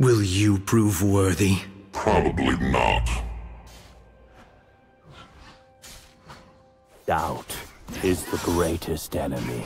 Will you prove worthy? Probably not. Doubt is the greatest enemy.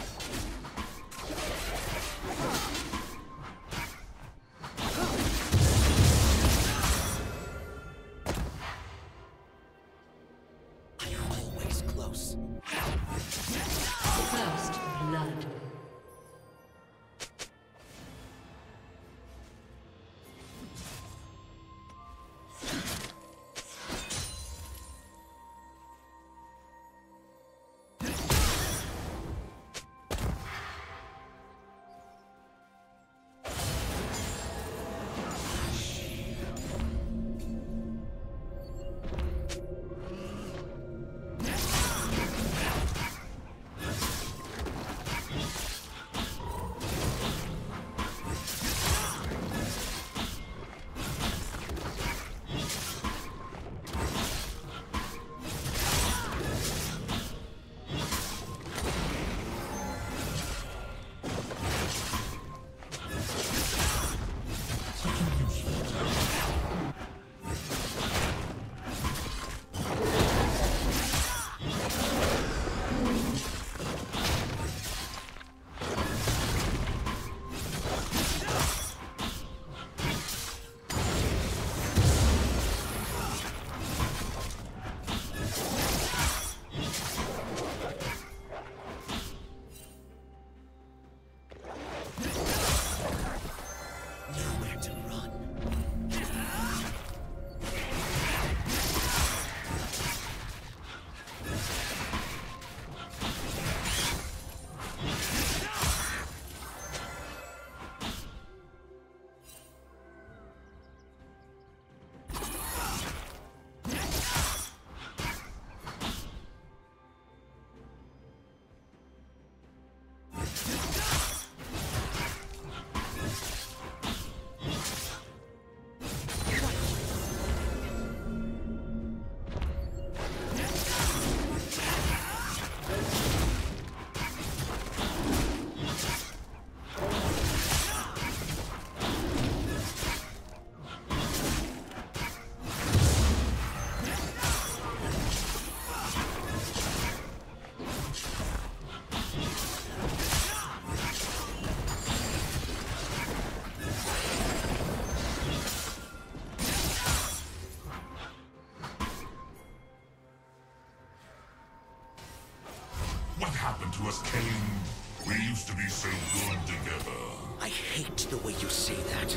To us, Kayn. We used to be so good together. I hate the way you say that.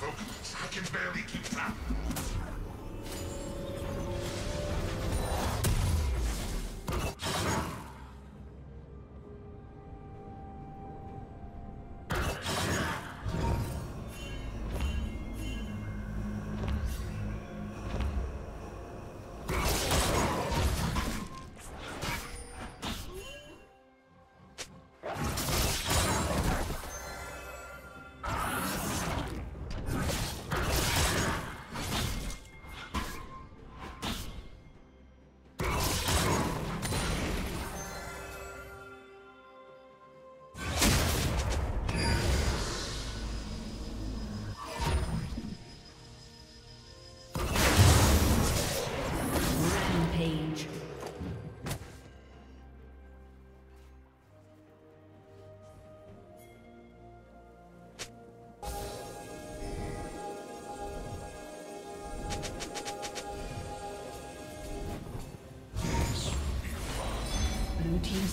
vocals. I can barely keep track. Team's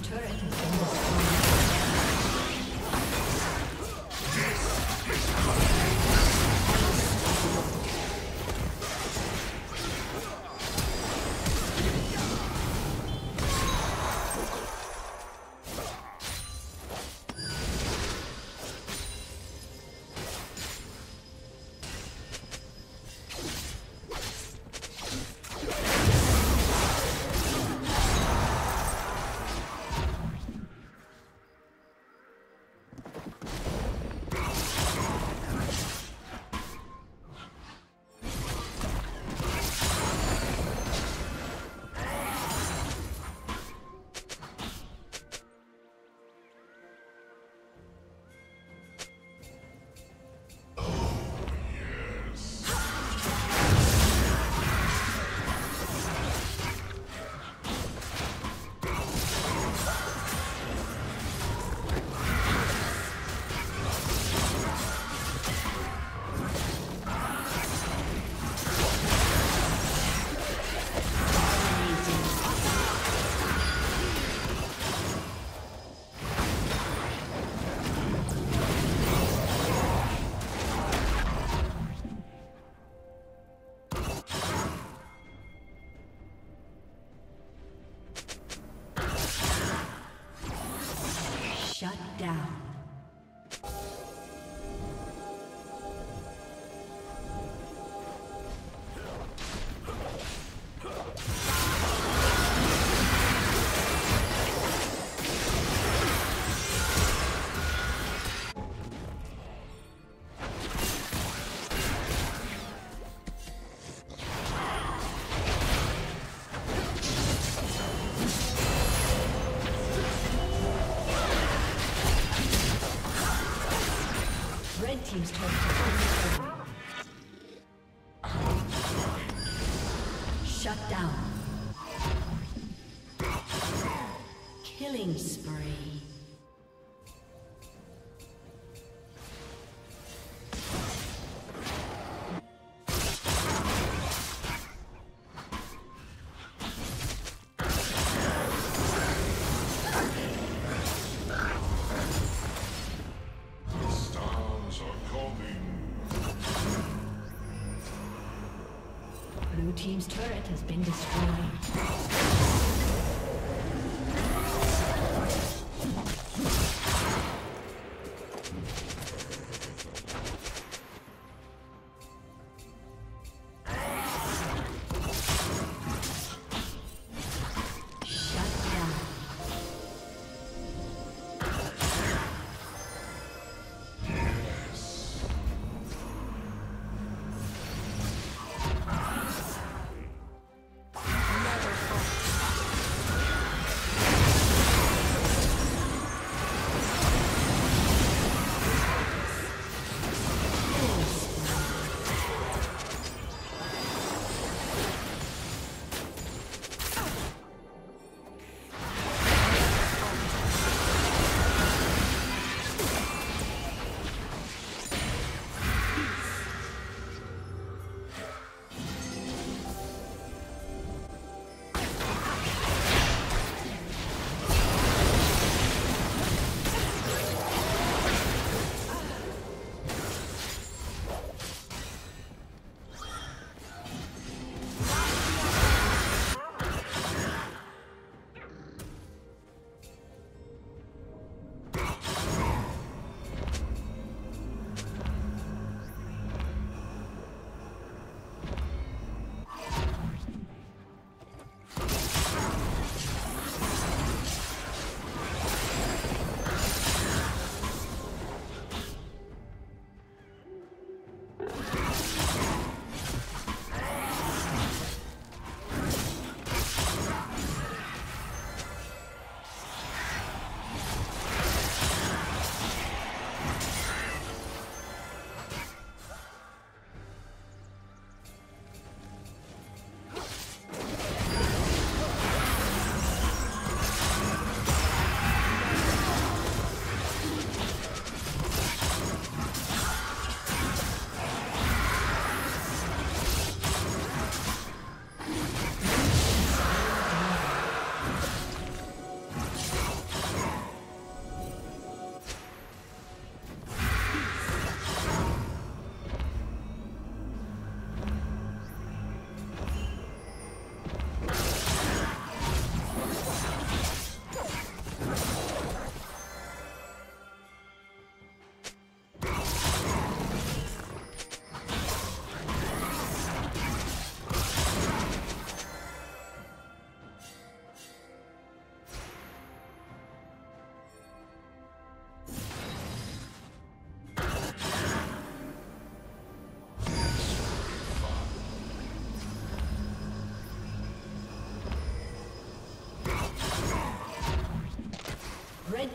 turret has been destroyed. Team's turret has been destroyed. Shut down. Killing spree. Blue team's turret has been destroyed. Shut down. Yes.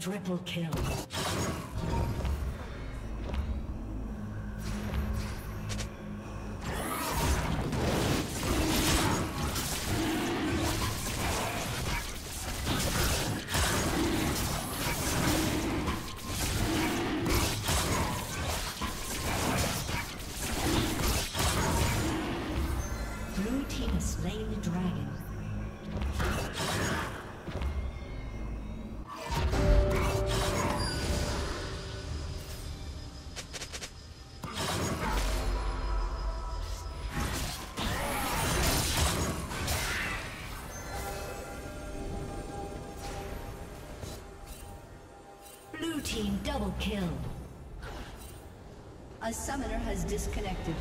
Triple kill. team double kill. A summoner has disconnected.